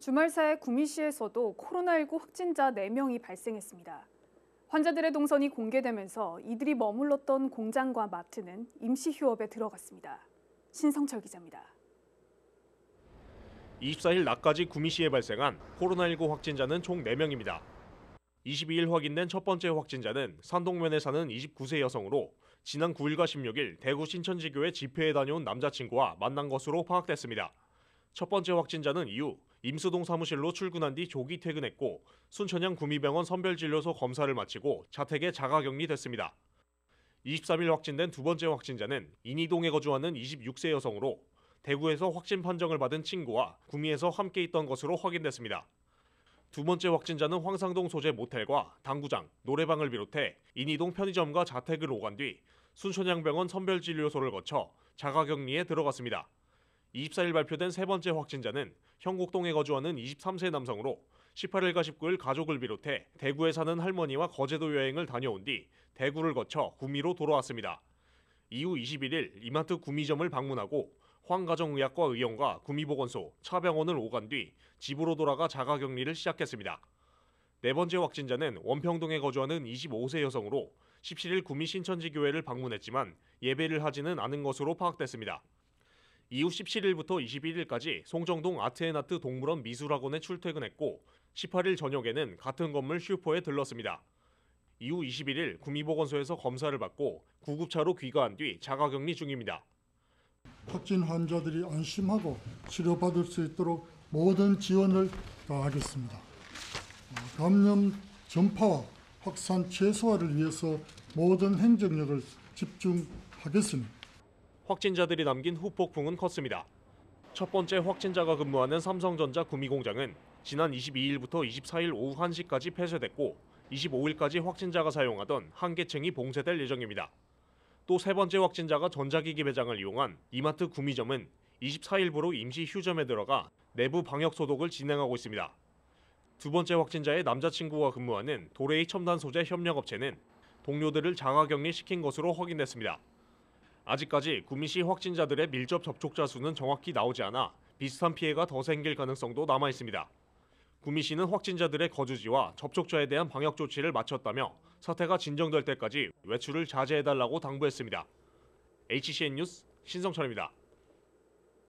주말 사이 구미시에서도 코로나19 확진자 4명이 발생했습니다. 환자들의 동선이 공개되면서 이들이 머물렀던 공장과 마트는 임시 휴업에 들어갔습니다. 신성철 기자입니다. 24일 낮까지 구미시에 발생한 코로나19 확진자는 총 4명입니다. 22일 확인된 첫 번째 확진자는 산동면에 사는 29세 여성으로 지난 9일과 16일 대구 신천지교회 집회에 다녀온 남자친구와 만난 것으로 파악됐습니다. 첫 번째 확진자는 이후 임수동 사무실로 출근한 뒤 조기 퇴근했고 순천향 구미병원 선별진료소 검사를 마치고 자택에 자가격리됐습니다. 23일 확진된 두 번째 확진자는 인이동에 거주하는 26세 여성으로 대구에서 확진 판정을 받은 친구와 구미에서 함께 있던 것으로 확인됐습니다. 두 번째 확진자는 황상동 소재 모텔과 당구장, 노래방을 비롯해 인이동 편의점과 자택을 오간 뒤 순천향병원 선별진료소를 거쳐 자가격리에 들어갔습니다. 24일 발표된 세 번째 확진자는 형곡동에 거주하는 23세 남성으로 18일과 19일 가족을 비롯해 대구에 사는 할머니와 거제도 여행을 다녀온 뒤 대구를 거쳐 구미로 돌아왔습니다. 이후 21일 이마트 구미점을 방문하고 황가정의학과 의원과 구미보건소, 차병원을 오간 뒤 집으로 돌아가 자가격리를 시작했습니다. 네 번째 확진자는 원평동에 거주하는 25세 여성으로 17일 구미 신천지교회를 방문했지만 예배를 하지는 않은 것으로 파악됐습니다. 이후 17일부터 21일까지 송정동 아트앤아트 동물원 미술학원에 출퇴근했고 18일 저녁에는 같은 건물 슈퍼에 들렀습니다. 이후 21일 구미보건소에서 검사를 받고 구급차로 귀가한 뒤 자가격리 중입니다. 확진 환자들이 안심하고 치료받을 수 있도록 모든 지원을 다하겠습니다. 감염 전파와 확산 최소화를 위해서 모든 행정력을 집중하겠습니다. 확진자들이 남긴 후폭풍은 컸습니다. 첫 번째 확진자가 근무하는 삼성전자 구미공장은 지난 22일부터 24일 오후 1시까지 폐쇄됐고 25일까지 확진자가 사용하던 한계층이 봉쇄될 예정입니다. 또 세 번째 확진자가 전자기기 매장을 이용한 이마트 구미점은 24일부로 임시 휴점에 들어가 내부 방역 소독을 진행하고 있습니다. 두 번째 확진자의 남자친구가 근무하는 도레이 첨단 소재 협력업체는 동료들을 자가격리시킨 것으로 확인됐습니다. 아직까지 구미시 확진자들의 밀접 접촉자 수는 정확히 나오지 않아 비슷한 피해가 더 생길 가능성도 남아 있습니다. 구미시는 확진자들의 거주지와 접촉자에 대한 방역 조치를 마쳤다며 사태가 진정될 때까지 외출을 자제해달라고 당부했습니다. HCN 뉴스 신성철입니다.